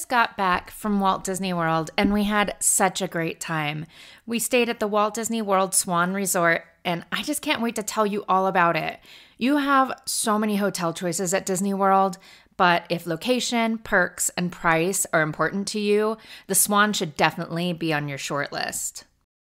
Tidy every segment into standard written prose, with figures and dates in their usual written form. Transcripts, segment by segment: just got back from Walt Disney World and we had such a great time. We stayed at the Walt Disney World Swan Resort and I just can't wait to tell you all about it. You have so many hotel choices at Disney World, but if location, perks, and price are important to you, the Swan should definitely be on your short list.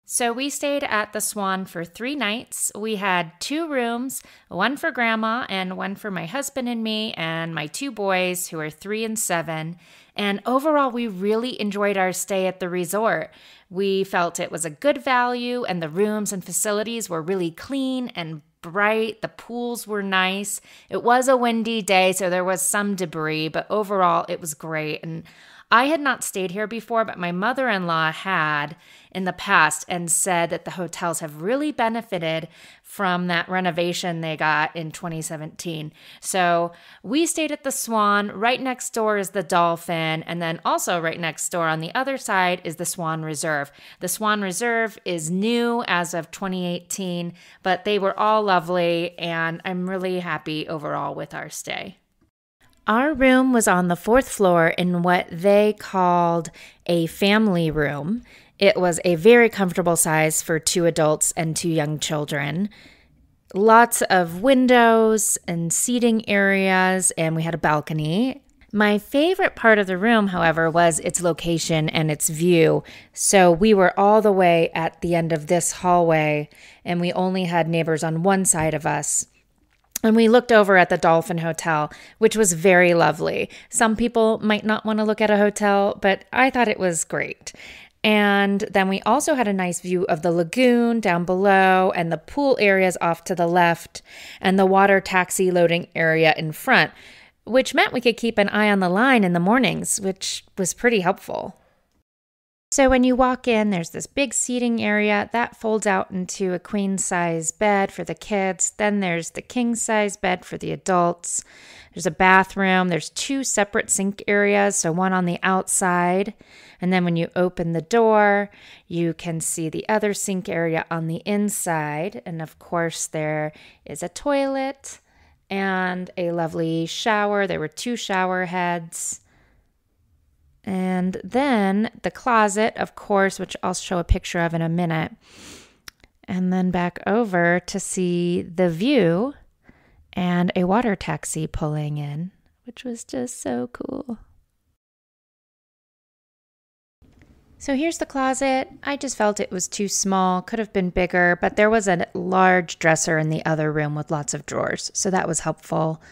So we stayed at the Swan for 3 nights. We had 2 rooms, one for Grandma and one for my husband and me and my 2 boys who are 3 and 7. And overall, we really enjoyed our stay at the resort. We felt it was a good value and the rooms and facilities were really clean and bright. The pools were nice. It was a windy day, so there was some debris, but overall it was great. And I had not stayed here before, but my mother-in-law had in the past and said that the hotels have really benefited from that renovation they got in 2017. So we stayed at the Swan. Right next door is the Dolphin. And then also right next door on the other side is the Swan Reserve. The Swan Reserve is new as of 2018, but they were all lovely and I'm really happy overall with our stay. Our room was on the 4th floor in what they called a family room. It was a very comfortable size for 2 adults and 2 young children. Lots of windows and seating areas, and we had a balcony. My favorite part of the room, however, was its location and its view. So we were all the way at the end of this hallway, and we only had neighbors on one side of us. And we looked over at the Dolphin Hotel, which was very lovely. Some people might not want to look at a hotel, but I thought it was great. And then we also had a nice view of the lagoon down below and the pool areas off to the left and the water taxi loading area in front, which meant we could keep an eye on the line in the mornings, which was pretty helpful. So when you walk in, there's this big seating area that folds out into a queen-size bed for the kids. Then there's the king-size bed for the adults. There's a bathroom. There's 2 separate sink areas, so one on the outside. And then when you open the door, you can see the other sink area on the inside. And of course, there is a toilet and a lovely shower. There were 2 shower heads. And then the closet, of course, which I'll show a picture of in a minute. And then back over to see the view and a water taxi pulling in, which was just so cool. So here's the closet. I just felt it was too small, could have been bigger, but there was a large dresser in the other room with lots of drawers, so that was helpful.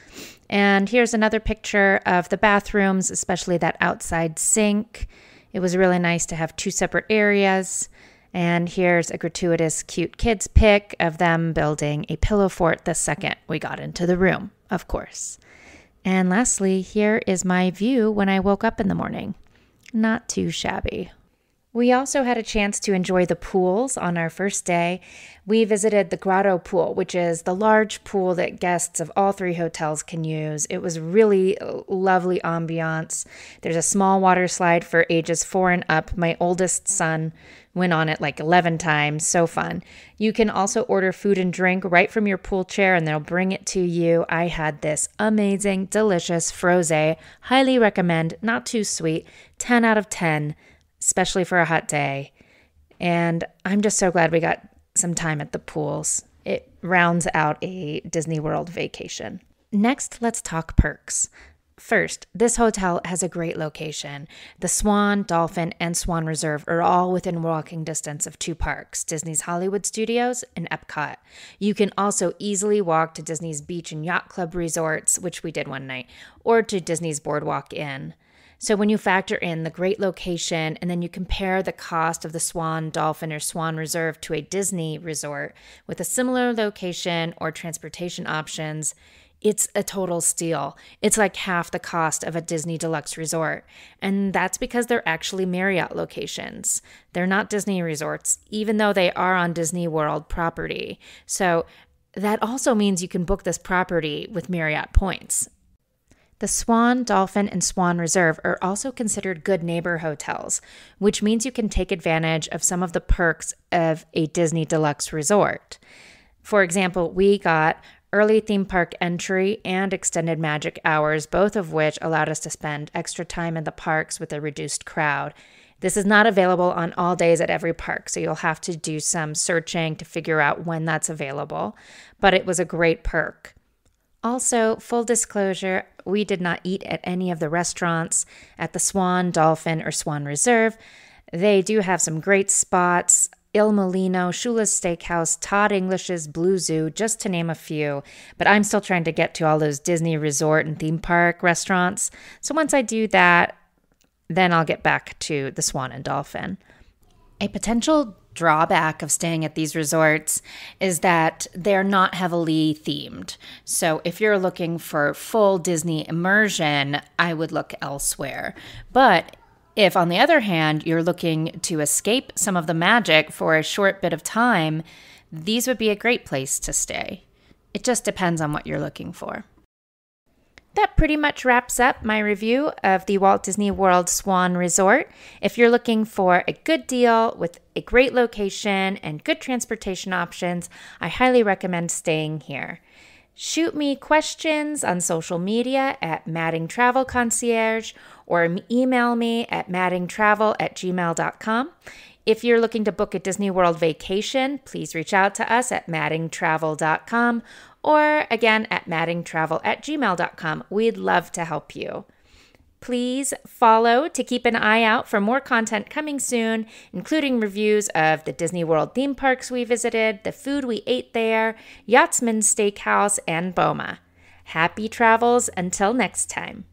And here's another picture of the bathrooms, especially that outside sink. It was really nice to have 2 separate areas. And here's a gratuitous cute kids pic of them building a pillow fort the second we got into the room, of course. And lastly, here is my view when I woke up in the morning. Not too shabby. We also had a chance to enjoy the pools on our first day. We visited the Grotto Pool, which is the large pool that guests of all 3 hotels can use. It was really lovely ambiance. There's a small water slide for ages 4 and up. My oldest son went on it like 11 times. So fun. You can also order food and drink right from your pool chair and they'll bring it to you. I had this amazing, delicious frosé. Highly recommend. Not too sweet. 10 out of 10. Especially for a hot day. And I'm just so glad we got some time at the pools. It rounds out a Disney World vacation. Next, let's talk perks. First, this hotel has a great location. The Swan, Dolphin, and Swan Reserve are all within walking distance of 2 parks, Disney's Hollywood Studios and Epcot. You can also easily walk to Disney's Beach and Yacht Club resorts, which we did one night, or to Disney's Boardwalk Inn. So when you factor in the great location and then you compare the cost of the Swan, Dolphin, or Swan Reserve to a Disney resort with a similar location or transportation options, it's a total steal. It's like half the cost of a Disney deluxe resort. And that's because they're actually Marriott locations. They're not Disney resorts, even though they are on Disney World property. So that also means you can book this property with Marriott points. The Swan, Dolphin, and Swan Reserve are also considered good neighbor hotels, which means you can take advantage of some of the perks of a Disney deluxe resort. For example, we got early theme park entry, and extended magic hours, both of which allowed us to spend extra time in the parks with a reduced crowd. This is not available on all days at every park, so you'll have to do some searching to figure out when that's available, but it was a great perk. Also, full disclosure, we did not eat at any of the restaurants at the Swan, Dolphin, or Swan Reserve. They do have some great spots: Il Molino, Shula's Steakhouse, Todd English's, Blue Zoo, just to name a few. But I'm still trying to get to all those Disney resort and theme park restaurants. So once I do that, then I'll get back to the Swan and Dolphin. A potential drawback of staying at these resorts is that they're not heavily themed. So if you're looking for full Disney immersion, I would look elsewhere. But if, on the other hand, you're looking to escape some of the magic for a short bit of time, these would be a great place to stay. It just depends on what you're looking for. That pretty much wraps up my review of the Walt Disney World Swan Resort. If you're looking for a good deal with a great location and good transportation options, I highly recommend staying here. Shoot me questions on social media at Madding Travel Concierge, or email me at maddingtravel@gmail.com. If you're looking to book a Disney World vacation, please reach out to us at maddingtravel.com, or again at maddingtravel@gmail.com. We'd love to help you. Please follow to keep an eye out for more content coming soon, including reviews of the Disney World theme parks we visited, the food we ate there, Yachtsman's Steakhouse, and Boma. Happy travels until next time.